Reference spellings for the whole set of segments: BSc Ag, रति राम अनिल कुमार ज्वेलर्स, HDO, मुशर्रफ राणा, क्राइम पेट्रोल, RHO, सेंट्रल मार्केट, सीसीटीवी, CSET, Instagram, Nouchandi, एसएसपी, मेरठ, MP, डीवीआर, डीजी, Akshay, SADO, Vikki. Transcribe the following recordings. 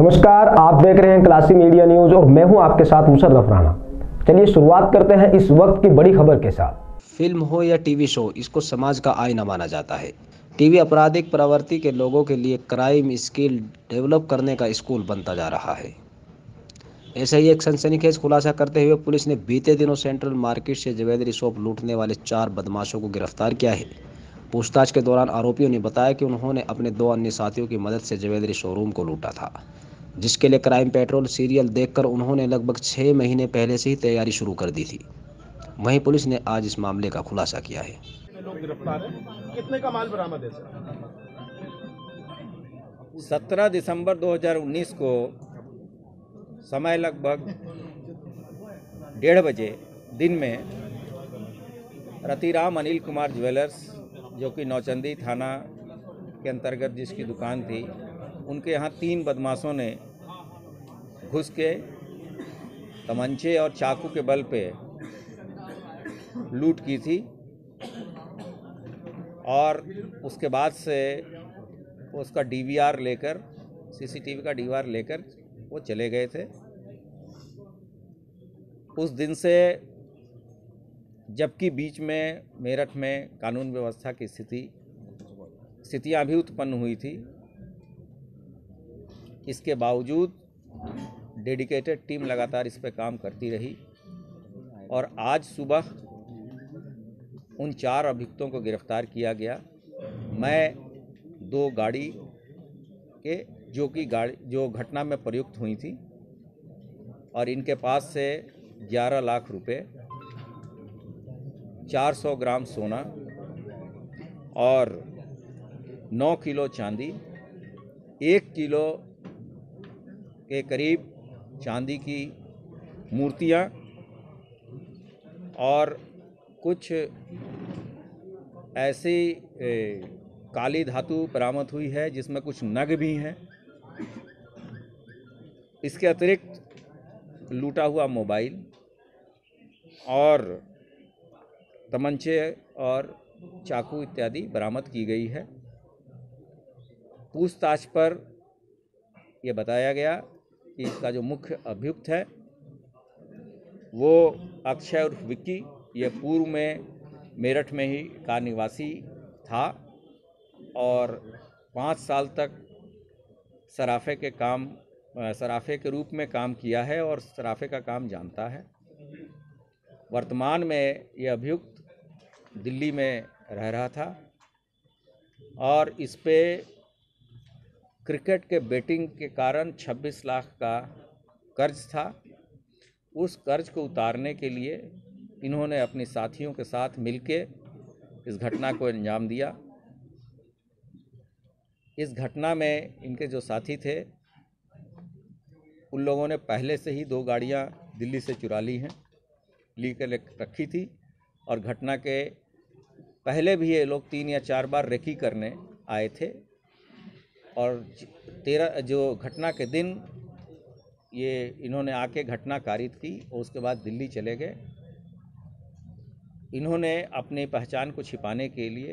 नमस्कार, आप देख रहे हैं क्लासी मीडिया न्यूज और मैं हूं आपके साथ मुशर्रफ राणा। चलिए शुरुआत करते हैं इस वक्त की बड़ी खबर के साथ। फिल्म हो या टीवी शो, इसको समाज का आईना माना जाता है। टीवी आपराधिक प्रवृत्ति के लोगों के लिए क्राइम स्किल डेवलप करने का स्कूल बनता जा रहा है। ऐसा ही एक सनसनीखेज खुलासा करते हुए पुलिस ने बीते दिनों सेंट्रल मार्केट से ज्वेलरी शॉप लूटने वाले 4 बदमाशों को गिरफ्तार किया है। पूछताछ के दौरान आरोपियों ने बताया कि उन्होंने अपने 2 अन्य साथियों की मदद से ज्वेलरी शोरूम को लूटा था, जिसके लिए क्राइम पेट्रोल सीरियल देखकर उन्होंने लगभग 6 महीने पहले से ही तैयारी शुरू कर दी थी। वहीं पुलिस ने आज इस मामले का खुलासा किया है। कितने का माल बरामद है? 17 दिसंबर 2019 को समय लगभग 1:30 बजे दिन में रति राम अनिल कुमार ज्वेलर्स, जो कि नौचंदी थाना के अंतर्गत जिसकी दुकान थी, उनके यहाँ 3 बदमाशों ने घुस के तमंचे और चाकू के बल पे लूट की थी। और उसके बाद से उसका डीवीआर लेकर, सीसीटीवी का डीवीआर लेकर वो चले गए थे। उस दिन से, जबकि बीच में मेरठ में कानून व्यवस्था की स्थितियाँ भी उत्पन्न हुई थी, इसके बावजूद डेडिकेटेड टीम लगातार इस पर काम करती रही और आज सुबह उन 4 अभियुक्तों को गिरफ्तार किया गया। मैं 2 गाड़ी के जो घटना में प्रयुक्त हुई थी और इनके पास से 11 लाख रुपए, 400 ग्राम सोना और 9 किलो चांदी, 1 किलो के करीब चांदी की मूर्तियां और कुछ ऐसी काली धातु बरामद हुई है जिसमें कुछ नग भी हैं। इसके अतिरिक्त लूटा हुआ मोबाइल और तमंचे और चाकू इत्यादि बरामद की गई है। पूछताछ पर यह बताया गया कि इसका जो मुख्य अभियुक्त है वो अक्षय उर्फ विक्की, ये पूर्व में मेरठ में ही का निवासी था और 5 साल तक सराफे के रूप में काम किया है और सराफे का काम जानता है। वर्तमान में यह अभियुक्त दिल्ली में रह रहा था और इस पे क्रिकेट के बेटिंग के कारण 26 लाख का कर्ज था। उस कर्ज को उतारने के लिए इन्होंने अपने साथियों के साथ मिलके इस घटना को अंजाम दिया। इस घटना में इनके जो साथी थे, उन लोगों ने पहले से ही 2 गाड़ियां दिल्ली से चुरा ली हैं, ली कर रखी थी और घटना के पहले भी ये लोग 3 या 4 बार रेकी करने आए थे और 13 जो घटना के दिन ये इन्होंने आके घटना कारित की और उसके बाद दिल्ली चले गए। इन्होंने अपनी पहचान को छिपाने के लिए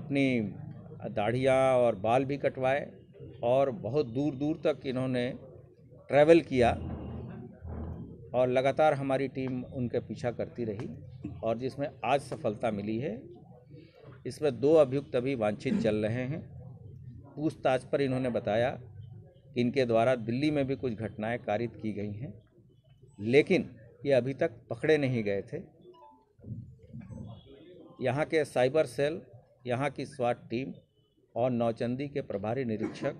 अपनी दाढ़ियाँ और बाल भी कटवाए और बहुत दूर दूर तक इन्होंने ट्रैवल किया और लगातार हमारी टीम उनके पीछा करती रही और जिसमें आज सफलता मिली है। इसमें 2 अभियुक्त अभी वांछित चल रहे हैं। पूछताछ पर इन्होंने बताया कि इनके द्वारा दिल्ली में भी कुछ घटनाएं कारित की गई हैं, लेकिन ये अभी तक पकड़े नहीं गए थे। यहाँ के साइबर सेल, यहाँ की स्वाट टीम और नौचंदी के प्रभारी निरीक्षक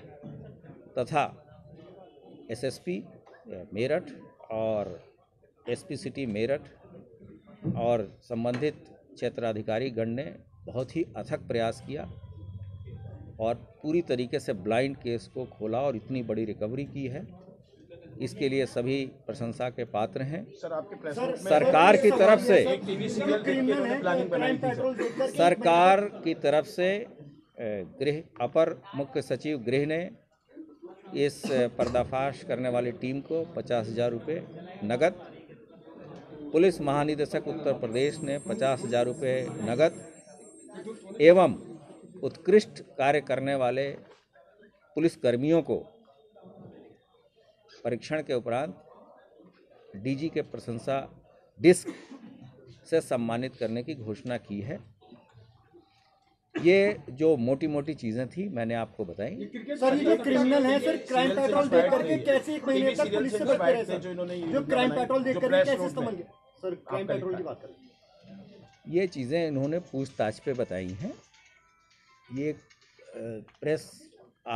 तथा एसएसपी मेरठ और एसपी सिटी मेरठ और संबंधित क्षेत्राधिकारी गण ने बहुत ही अथक प्रयास किया और पूरी तरीके से ब्लाइंड केस को खोला और इतनी बड़ी रिकवरी की है। इसके लिए सभी प्रशंसा के पात्र हैं। सरकार की तरफ से गृह अपर मुख्य सचिव गृह ने इस पर्दाफाश करने वाली टीम को 50,000 रुपये नगद, पुलिस महानिदेशक उत्तर प्रदेश ने 50,000 रुपये नगद एवं उत्कृष्ट कार्य करने वाले पुलिसकर्मियों को परीक्षण के उपरांत डीजी के प्रशंसा डिस्क से सम्मानित करने की घोषणा की है। ये जो मोटी मोटी चीजें थी मैंने आपको बताई। सर ये क्रिमिनल है सर, क्राइम पेट्रोल देख करके कैसे एक महीने तक पुलिस से बचते रहे सर, जो क्राइम पेट्रोल देख करके कैसे संभल गए सर? क्राइम पेट्रोल की बात करें, ये चीजें इन्होंने पूछताछ पे बताई हैं। ये प्रेस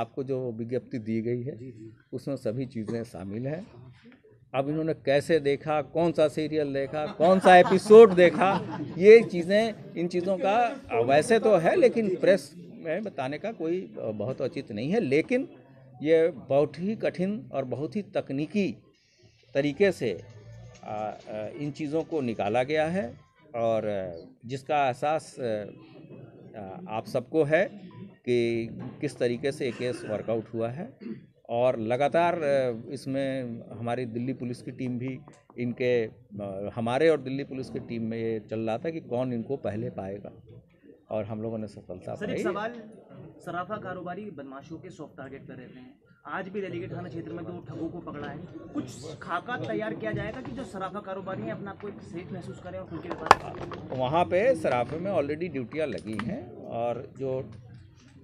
आपको जो विज्ञप्ति दी गई है उसमें सभी चीजें शामिल है। अब इन्होंने कैसे देखा, कौन सा सीरियल देखा, कौन सा एपिसोड देखा, ये चीज़ें, इन चीज़ों का वैसे तो है लेकिन प्रेस में बताने का कोई बहुत उचित नहीं है। लेकिन ये बहुत ही कठिन और बहुत ही तकनीकी तरीके से इन चीज़ों को निकाला गया है और जिसका एहसास आप सबको है कि किस तरीके से केस वर्कआउट हुआ है। और लगातार इसमें हमारी दिल्ली पुलिस की टीम भी इनके, हमारे और दिल्ली पुलिस की टीम में ये चल रहा था कि कौन इनको पहले पाएगा और हम लोगों ने सफलता पाई। सर एक सवाल, सराफा कारोबारी बदमाशों के सॉफ्ट टारगेट पर रहते हैं। आज भी रेलीगेट थाना क्षेत्र में 2 ठगों को पकड़ा है। कुछ खाका तैयार किया जाएगा कि जो सराफा कारोबारी हैं अपने आप को एक सेफ महसूस करें और उनके पास वहाँ पर सराफे में ऑलरेडी ड्यूटियाँ लगी हैं और जो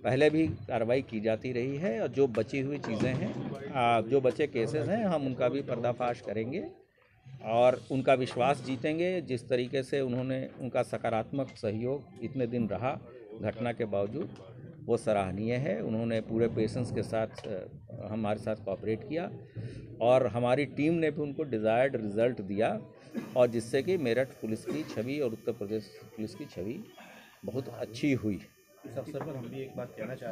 पहले भी कार्रवाई की जाती रही है और जो बची हुई चीज़ें हैं, जो बचे केसेस हैं, हम उनका भी पर्दाफाश करेंगे और उनका विश्वास जीतेंगे। जिस तरीके से उन्होंने, उनका सकारात्मक सहयोग इतने दिन रहा घटना के बावजूद, वो सराहनीय है। उन्होंने पूरे पेशेंस के साथ हमारे साथ कोऑपरेट किया और हमारी टीम ने भी उनको डिज़ायर्ड रिज़ल्ट दिया और जिससे कि मेरठ पुलिस की छवि और उत्तर प्रदेश पुलिस की छवि बहुत अच्छी हुई। इस अवसर पर हम भी एक बात कहना चाहते हैं।